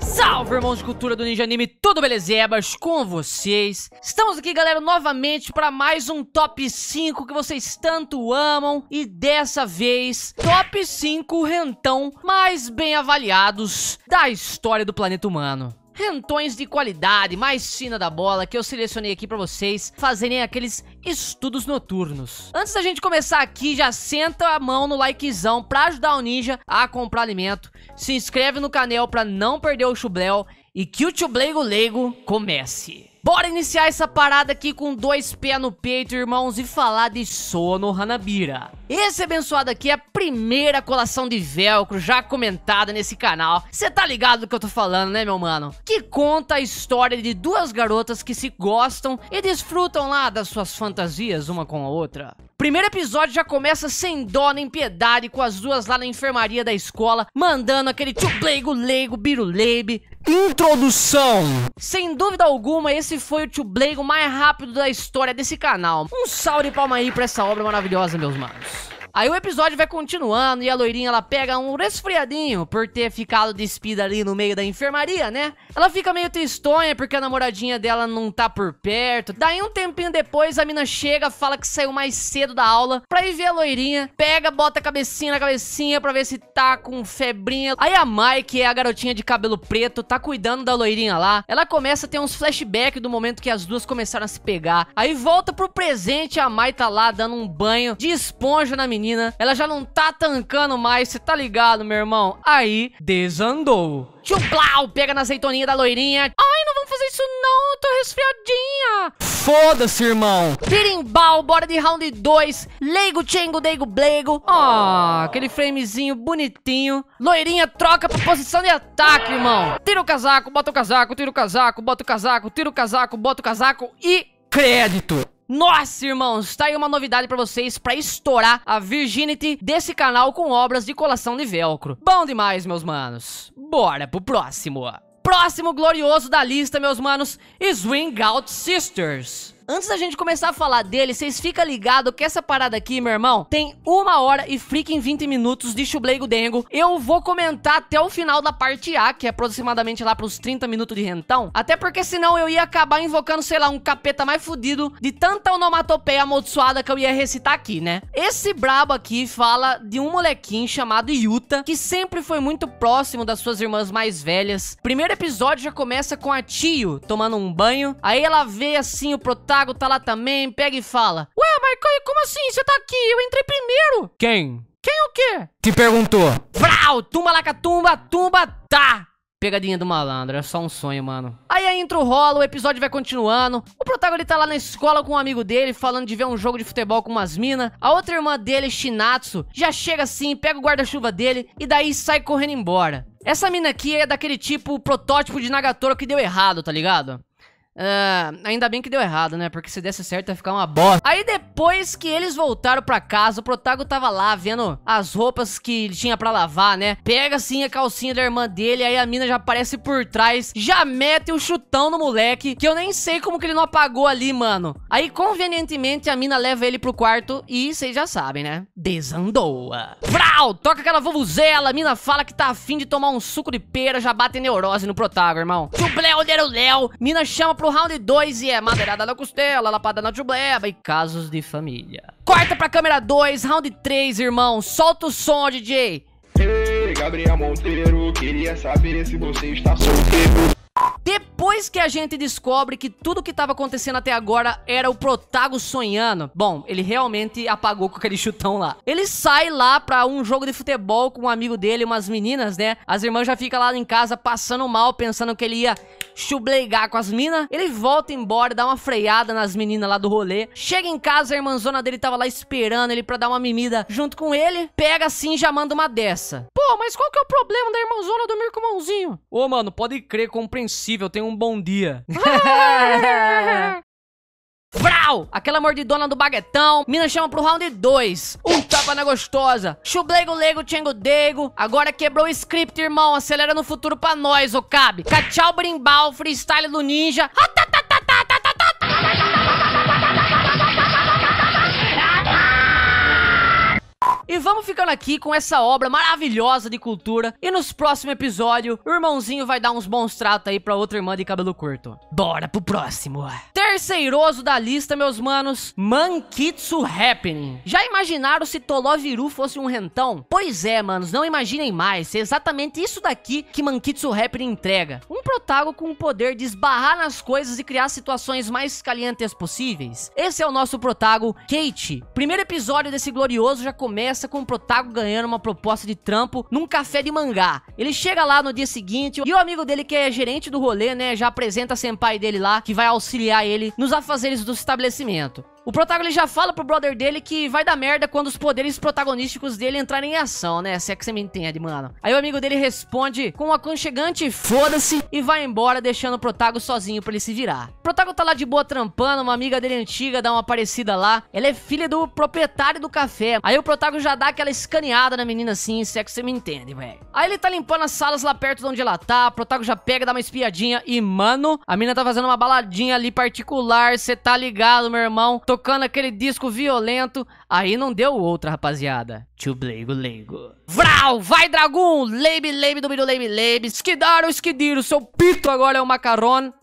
Salve, irmãos de cultura do Ninja Anime, tudo belezebas com vocês? Estamos aqui, galera, novamente para mais um Top 5 que vocês tanto amam. E dessa vez, Top 5 Rentão mais bem avaliados da história do planeta humano. Rentões de qualidade, mais fina da bola, que eu selecionei aqui pra vocês fazerem aqueles estudos noturnos. Antes da gente começar aqui, já senta a mão no likezão pra ajudar o ninja a comprar alimento. Se inscreve no canal pra não perder o chubléu e que o chubleigo leigo comece. Bora iniciar essa parada aqui com dois pés no peito, irmãos, e falar de Sono Hanabira. Esse abençoado aqui é a primeira colação de velcro já comentada nesse canal. Você tá ligado do que eu tô falando, né, meu mano? Que conta a história de duas garotas que se gostam e desfrutam lá das suas fantasias uma com a outra. Primeiro episódio já começa sem dó nem piedade com as duas lá na enfermaria da escola, mandando aquele tchubleigo leigo biruleibe. Introdução! Sem dúvida alguma, esse foi o tchubleigo mais rápido da história desse canal. Um salve de palma aí pra essa obra maravilhosa, meus manos. Aí o episódio vai continuando e a loirinha, ela pega um resfriadinho por ter ficado despida ali no meio da enfermaria, né? Ela fica meio tristonha porque a namoradinha dela não tá por perto. Daí um tempinho depois a mina chega, fala que saiu mais cedo da aula pra ir ver a loirinha. Pega, bota a cabecinha na cabecinha pra ver se tá com febrinha. Aí a Mai, que é a garotinha de cabelo preto, tá cuidando da loirinha lá. Ela começa a ter uns flashbacks do momento que as duas começaram a se pegar. Aí volta pro presente, a Mai tá lá dando um banho de esponja na menina. Ela já não tá tancando mais, você tá ligado, meu irmão? Aí, desandou. Tio Blau pega na azeitoninha da loirinha. Ai, não vamos fazer isso não, eu tô resfriadinha. Foda-se, irmão. Pirimbau, bora de round 2. Leigo, tchengo, deigo, blego. Ó, aquele framezinho bonitinho. Loirinha troca pra posição de ataque, irmão. Tira o casaco, bota o casaco, tira o casaco, bota o casaco, tira o casaco, bota o casaco e crédito. Nossa, irmãos, tá aí uma novidade pra vocês, pra estourar a virginity desse canal com obras de colação de velcro. Bom demais, meus manos. Bora pro próximo. Próximo glorioso da lista, meus manos, Swing Out Sisters. Antes da gente começar a falar dele, vocês ficam ligados que essa parada aqui, meu irmão, tem 1 hora e freaking 20 minutos de chubleigo dengo. Eu vou comentar até o final da parte A, que é aproximadamente lá pros 30 minutos de rentão. Até porque senão eu ia acabar invocando, sei lá, um capeta mais fudido de tanta onomatopeia amaldiçoada que eu ia recitar aqui, né? Esse brabo aqui fala de um molequinho chamado Yuta, que sempre foi muito próximo das suas irmãs mais velhas. Primeiro episódio já começa com a Tio tomando um banho. Aí ela vê assim o protago tá lá também, pega e fala: ué, mas como assim? Você tá aqui? Eu entrei primeiro. Quem? Quem o quê? Te perguntou. Vrau, tumba laca, tumba, tumba, tá. Pegadinha do malandro, é só um sonho, mano. Aí a intro rola, o episódio vai continuando. O protagonista tá lá na escola com um amigo dele, falando de ver um jogo de futebol com umas minas. A outra irmã dele, Shinatsu, já chega assim, pega o guarda-chuva dele e daí sai correndo embora. Essa mina aqui é daquele tipo protótipo de Nagatoro que deu errado, tá ligado? Ainda bem que deu errado, né? Porque se desse certo ia ficar uma bosta. Aí depois que eles voltaram pra casa, o Protago tava lá vendo as roupas que ele tinha pra lavar, né? Pega assim a calcinha da irmã dele, aí a mina já aparece por trás, já mete o chutão no moleque, que eu nem sei como que ele não apagou ali, mano. Aí convenientemente a mina leva ele pro quarto e vocês já sabem, né? Desandoa. Vrau! Toca aquela vuvuzela, a mina fala que tá afim de tomar um suco de pera, já bate neurose no Protago, irmão. Tchubleu, leruleu, mina chama pro round 2 e é madeirada na costela, lapada na jubleba e casos de família. Corta pra câmera 2, round 3, irmão. Solta o som, DJ. Ei, Gabriel Monteiro, queria saber se você está solteiro. Depois que a gente descobre que tudo que tava acontecendo até agora era o Protago sonhando. Bom, ele realmente apagou com aquele chutão lá. Ele sai lá pra um jogo de futebol com um amigo dele, umas meninas, né? As irmãs já ficam lá em casa passando mal, pensando que ele ia chubleigar com as minas. Ele volta embora, dá uma freada nas meninas lá do rolê. Chega em casa, a irmãzona dele tava lá esperando ele pra dar uma mimida junto com ele. Pega assim e já manda uma dessa. Pô, mas qual que é o problema da irmãzona dormir com o mãozinho? Ô, mano, pode crer, compreensível, tenha um bom dia. Vrau! Aquela mordidona do baguetão. Mina chama pro round 2. Um tapa na gostosa. Chublego, lego, tchengo, dego. Agora quebrou o script, irmão. Acelera no futuro pra nós, ô cabe. Cachau, brimbal, freestyle do ninja. E vamos ficando aqui com essa obra maravilhosa de cultura. E nos próximo episódio, o irmãozinho vai dar uns bons tratos aí pra outra irmã de cabelo curto. Bora pro próximo. Terceiroso da lista, meus manos, Mankitsu Happening. Já imaginaram se Toloviru fosse um rentão? Pois é, manos, não imaginem mais. É exatamente isso daqui que Mankitsu Happening entrega. Um protago com o poder de esbarrar nas coisas e criar situações mais calientes possíveis. Esse é o nosso protago, Keichi. Primeiro episódio desse glorioso já começa com o protago ganhando uma proposta de trampo num café de mangá. Ele chega lá no dia seguinte e o amigo dele, que é gerente do rolê, né, já apresenta a senpai dele lá, que vai auxiliar ele nos afazeres do estabelecimento. O protagonista já fala pro brother dele que vai dar merda quando os poderes protagonísticos dele entrarem em ação, né? Se é que você me entende, mano. Aí o amigo dele responde com um aconchegante foda-se e vai embora, deixando o protago sozinho pra ele se virar. O protago tá lá de boa trampando, uma amiga dele antiga dá uma parecida lá. Ela é filha do proprietário do café. Aí o protago já dá aquela escaneada na menina assim, se é que você me entende, velho. Aí ele tá limpando as salas lá perto de onde ela tá, o protago já pega, dá uma espiadinha e, mano, a menina tá fazendo uma baladinha ali particular, cê tá ligado, meu irmão? Tô tocando aquele disco violento. Aí não deu outra, rapaziada. Tio Bleigo Leigo. Vral, vai dragão. Leibe, leibe, dobido, leibe, leibe. Esquidaro, esquidiro. Seu pito agora é o macarrão.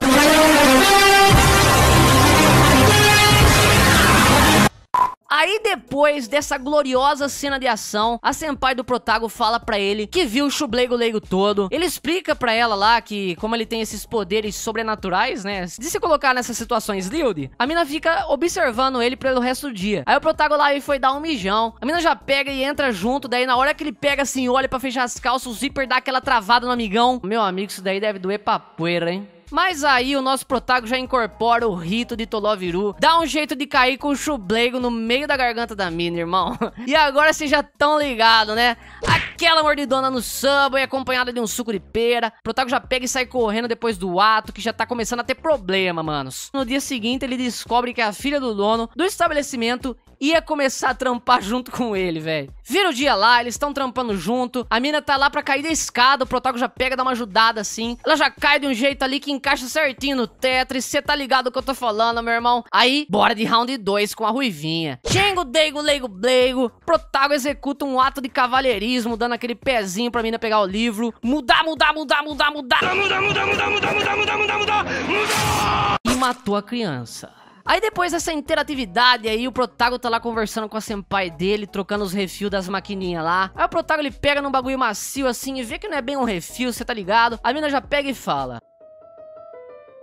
Aí depois dessa gloriosa cena de ação, a senpai do protago fala pra ele que viu o Shublego Leigo todo. Ele explica pra ela lá que como ele tem esses poderes sobrenaturais, né, de se colocar nessas situações livre, a mina fica observando ele pelo resto do dia. Aí o protago lá foi dar um mijão, a mina já pega e entra junto. Daí na hora que ele pega assim, olha pra fechar as calças, o zíper dá aquela travada no amigão. Meu amigo, isso daí deve doer pra poeira, hein? Mas aí o nosso protago já incorpora o rito de Toloviru, dá um jeito de cair com o Shublego no meio da garganta da mina, irmão. E agora vocês já estão ligados, né? Aquela mordidona no Subway acompanhada de um suco de pera. O protago já pega e sai correndo depois do ato, que já tá começando a ter problema, manos. No dia seguinte ele descobre que a filha do dono do estabelecimento ia começar a trampar junto com ele, velho. Vira o dia lá, eles estão trampando junto. A mina tá lá pra cair da escada, o protago já pega, dá uma ajudada assim. Ela já cai de um jeito ali que encaixa certinho no Tetris. Cê tá ligado o que eu tô falando, meu irmão? Aí, bora de round 2 com a ruivinha. Xengo, deigo, leigo, bleigo. Protago executa um ato de cavalheirismo, dando aquele pezinho pra mina pegar o livro. Mudar, mudar, mudar, mudar, mudar. Mudar, mudar, mudar, mudar, mudar, mudar, mudar, mudar. E matou a criança. Aí depois dessa interatividade aí, o protago tá lá conversando com a senpai dele, trocando os refil das maquininhas lá. Aí o protago ele pega num bagulho macio assim e vê que não é bem um refil, cê tá ligado? A mina já pega e fala: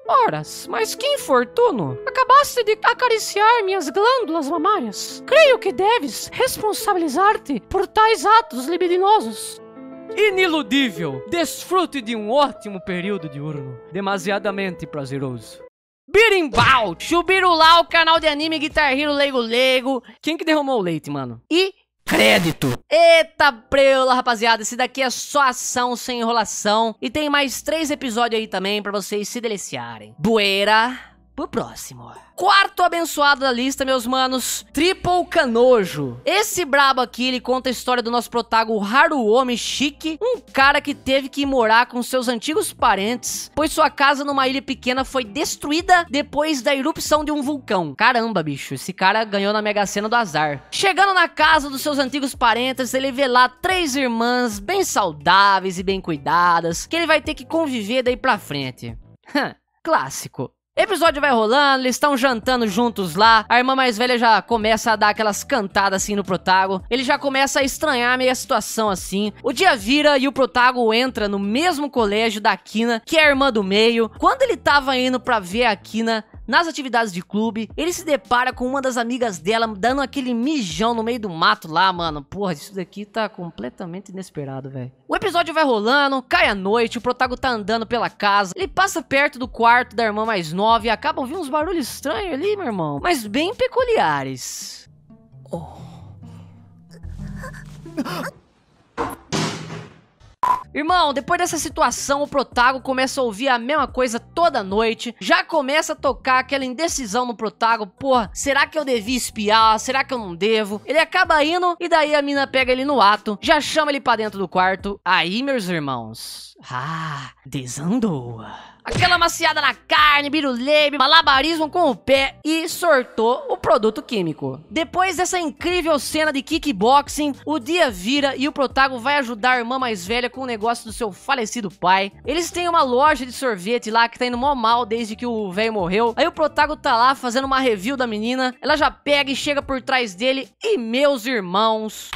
Horas, mas que infortuno! Acabaste de acariciar minhas glândulas mamárias. Creio que deves responsabilizar-te por tais atos libidinosos. Iniludível, desfrute de um ótimo período diurno, demasiadamente prazeroso. Birimbau, Chubirulau, o canal de anime, Guitar Hero, Leigo Leigo. Quem que derrumou o leite, mano? E crédito. Eita preula, rapaziada. Esse daqui é só ação sem enrolação. E tem mais 3 episódios aí também pra vocês se deliciarem. Bueira pro próximo. Quarto abençoado da lista, meus manos, Triple Canojo. Esse brabo aqui, ele conta a história do nosso protago Haruomi Shiki, um cara que teve que ir morar com seus antigos parentes, pois sua casa numa ilha pequena foi destruída depois da erupção de um vulcão. Caramba, bicho, esse cara ganhou na Mega Sena do azar. Chegando na casa dos seus antigos parentes, ele vê lá 3 irmãs bem saudáveis e bem cuidadas, que ele vai ter que conviver daí pra frente. Clássico. Episódio vai rolando, eles estão jantando juntos lá. A irmã mais velha já começa a dar aquelas cantadas assim no protago. Ele já começa a estranhar meio a situação assim. O dia vira e o protago entra no mesmo colégio da Kina, que é a irmã do meio. Quando ele tava indo pra ver a Kina nas atividades de clube, ele se depara com uma das amigas dela dando aquele mijão no meio do mato lá, mano. Porra, isso daqui tá completamente inesperado, velho. O episódio vai rolando, cai a noite, o protago tá andando pela casa, ele passa perto do quarto da irmã mais nova e acaba ouvindo uns barulhos estranhos ali, meu irmão, mas bem peculiares. Irmão, depois dessa situação, o protago começa a ouvir a mesma coisa toda noite. Já começa a tocar aquela indecisão no protago. Porra, será que eu devia espiar? Será que eu não devo? Ele acaba indo e daí a mina pega ele no ato. Já chama ele pra dentro do quarto. Aí, meus irmãos, desandou. aquela maciada na carne, birulei, malabarismo com o pé e sortou o produto químico. Depois dessa incrível cena de kickboxing, o dia vira e o protago vai ajudar a irmã mais velha com o negócio do seu falecido pai. Eles têm uma loja de sorvete lá que tá indo mó mal desde que o velho morreu. Aí o protago tá lá fazendo uma review da menina, ela já pega e chega por trás dele e, meus irmãos,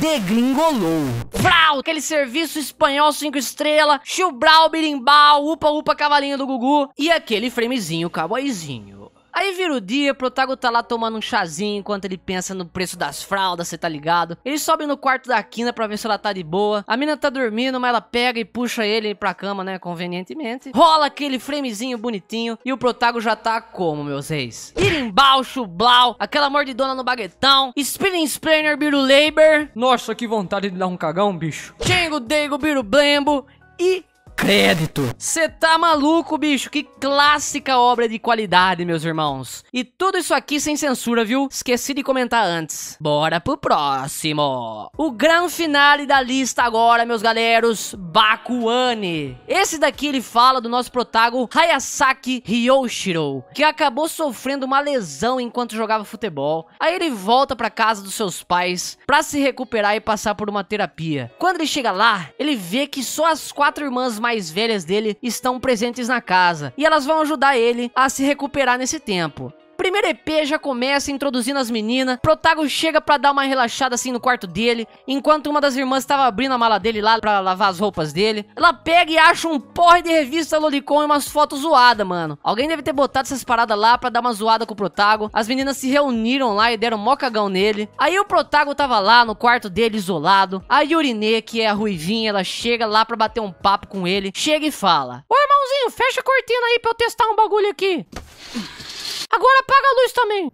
degringolou. Vrau, aquele serviço espanhol 5 estrelas, chubral, birimbau, upa-upa cavalinho do Gugu e aquele framezinho cowboyzinho. Aí vira o dia, o protago tá lá tomando um chazinho enquanto ele pensa no preço das fraldas, cê tá ligado? Ele sobe no quarto da Kina pra ver se ela tá de boa. A mina tá dormindo, mas ela pega e puxa ele pra cama, né, convenientemente. Rola aquele framezinho bonitinho e o protago já tá como, meus reis? Irimbau, chublau, aquela mordidona no baguetão, spinning splainer, biru labor. Nossa, que vontade de dar um cagão, bicho. Chengo, deigo, biru blembo e... crédito. Cê tá maluco, bicho? Que clássica obra de qualidade, meus irmãos. E tudo isso aqui sem censura, viu? Esqueci de comentar antes. Bora pro próximo. O grande finale da lista agora, meus galeros, Bakuane. Esse daqui ele fala do nosso protago Hayasaki Hyoshiro, que acabou sofrendo uma lesão enquanto jogava futebol. Aí ele volta pra casa dos seus pais pra se recuperar e passar por uma terapia. Quando ele chega lá, ele vê que só as 4 irmãs mais velhas dele estão presentes na casa e elas vão ajudar ele a se recuperar nesse tempo. Primeiro EP já começa introduzindo as meninas. Protago chega pra dar uma relaxada assim no quarto dele, enquanto uma das irmãs tava abrindo a mala dele lá pra lavar as roupas dele. Ela pega e acha um porre de revista Lolicon e umas fotos zoadas, mano. Alguém deve ter botado essas paradas lá pra dar uma zoada com o Protago. As meninas se reuniram lá e deram mó cagão nele. Aí o Protago tava lá no quarto dele, isolado. A Urinê, que é a ruivinha, ela chega lá pra bater um papo com ele. Chega e fala: ô irmãozinho, fecha a cortina aí pra eu testar um bagulho aqui. Agora apaga a luz também.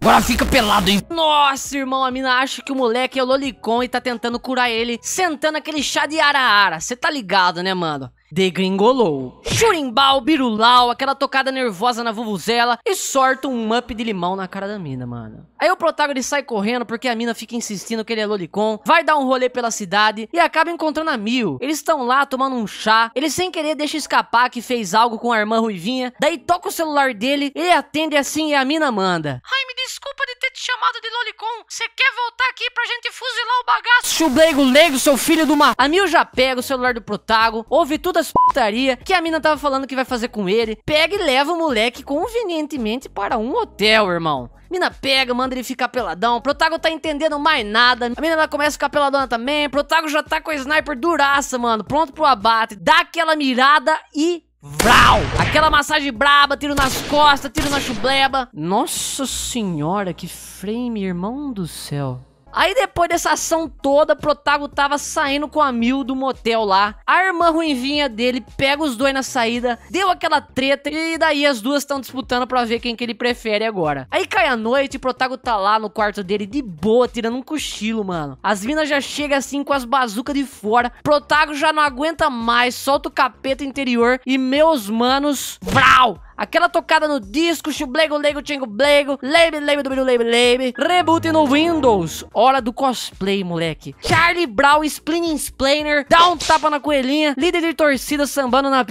Agora fica pelado, hein? Nossa, irmão, a mina acha que o moleque é o Lolicon e tá tentando curar ele, sentando aquele chá de ara-ara. Cê tá ligado, né, mano? Degringolou. Churimbau, birulau, aquela tocada nervosa na vuvuzela e sorta um up de limão na cara da mina, mano. Aí o protagonista sai correndo porque a mina fica insistindo que ele é Lolicon, vai dar um rolê pela cidade e acaba encontrando a Mil. Eles estão lá tomando um chá, ele sem querer deixa escapar que fez algo com a irmã ruivinha, daí toca o celular dele, ele atende assim e a mina manda: ai, me desculpa de ter te chamado de Lolicon, você quer voltar aqui pra gente fuzilar o bagaço? Chublego leigo, seu filho do mar. A Mil já pega o celular do protago, ouve tudo putaria que a mina tava falando que vai fazer com ele, pega e leva o moleque convenientemente para um hotel, irmão. Mina pega, manda ele ficar peladão. O protago tá entendendo mais nada. A mina ela começa a ficar peladona também. O protago já tá com a sniper duraça, mano, pronto pro abate. Dá aquela mirada e... vrau! Aquela massagem braba, tiro nas costas, tiro na chubleba. Nossa senhora, que frame, irmão do céu. Aí depois dessa ação toda, o Protago tava saindo com a Mil do motel lá. A irmã ruivinha dele pega os dois na saída, deu aquela treta e daí as duas estão disputando pra ver quem que ele prefere agora. Aí cai a noite e o Protago tá lá no quarto dele de boa, tirando um cochilo, mano. As minas já chegam assim com as bazucas de fora. Protago já não aguenta mais, solta o capeta interior e, meus manos, vrau! Aquela tocada no disco, chublego, lego, tchengo, blego, lebe, lebe, do lebe, lebe, reboot no Windows, hora do cosplay, moleque. Charlie Brown, Splinning Splainer, dá um tapa na coelhinha, líder de torcida sambando na...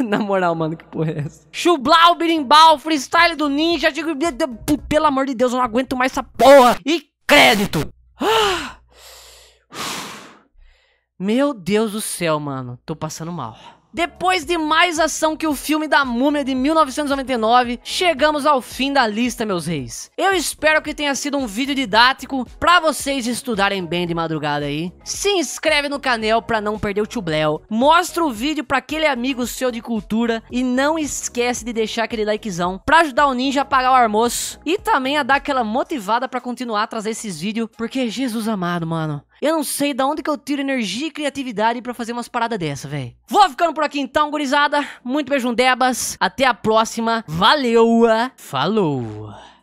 Na moral, mano, que porra é essa? Chublau, birimbau, freestyle do ninja, digo, pelo amor de Deus, eu não aguento mais essa porra. E crédito. Meu Deus do céu, mano, tô passando mal. Depois de mais ação que o filme da Múmia de 1999, chegamos ao fim da lista, meus reis. Eu espero que tenha sido um vídeo didático pra vocês estudarem bem de madrugada aí. Se inscreve no canal pra não perder o tchubléu. Mostra o vídeo pra aquele amigo seu de cultura e não esquece de deixar aquele likezão pra ajudar o ninja a pagar o almoço e também a dar aquela motivada pra continuar a trazer esses vídeos, porque Jesus amado, mano, eu não sei de onde que eu tiro energia e criatividade pra fazer umas paradas dessa, velho. Vou ficando por aqui então, gurizada. Muito beijundebas. Até a próxima. Valeu. Falou.